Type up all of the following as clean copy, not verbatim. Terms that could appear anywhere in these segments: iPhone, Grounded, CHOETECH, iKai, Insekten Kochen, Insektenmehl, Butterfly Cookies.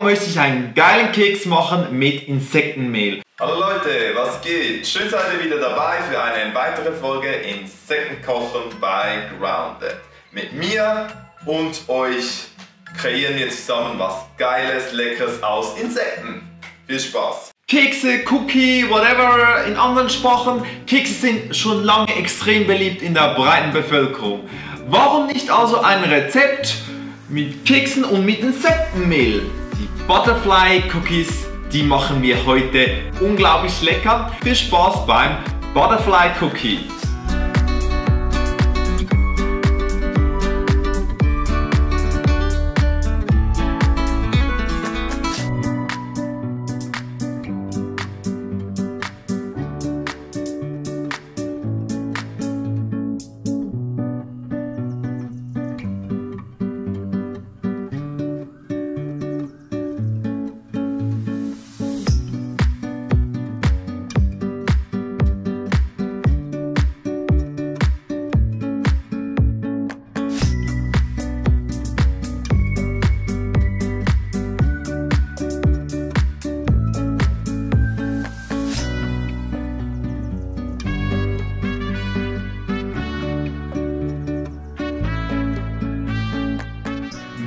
Möchte ich einen geilen Keks machen mit Insektenmehl. Hallo Leute, was geht? Schön seid ihr wieder dabei für eine weitere Folge Insekten kochen bei Grounded. Mit mir und euch kreieren wir zusammen was Geiles, Leckeres aus Insekten. Viel Spaß! Kekse, Cookie, whatever in anderen Sprachen. Kekse sind schon lange extrem beliebt in der breiten Bevölkerung. Warum nicht also ein Rezept mit Keksen und mit Insektenmehl? Die Butterfly Cookies, die machen wir heute unglaublich lecker. Viel Spaß beim Butterfly Cookie.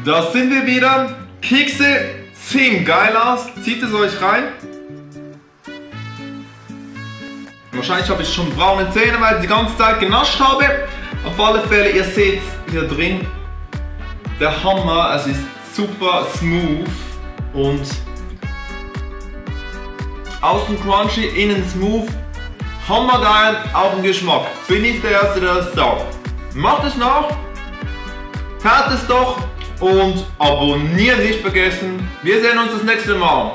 Da sind wir wieder. Kekse sehen geil aus. Zieht es euch rein. Wahrscheinlich habe ich schon braune Zähne, weil ich die ganze Zeit genascht habe. Auf alle Fälle, ihr seht hier drin, der Hammer, es ist super smooth und außen crunchy, innen smooth. Hammer geil auf den Geschmack. Bin ich der Erste, der das sagt. Macht es nach. Hört es doch. Und abonnieren nicht vergessen. Wir sehen uns das nächste Mal.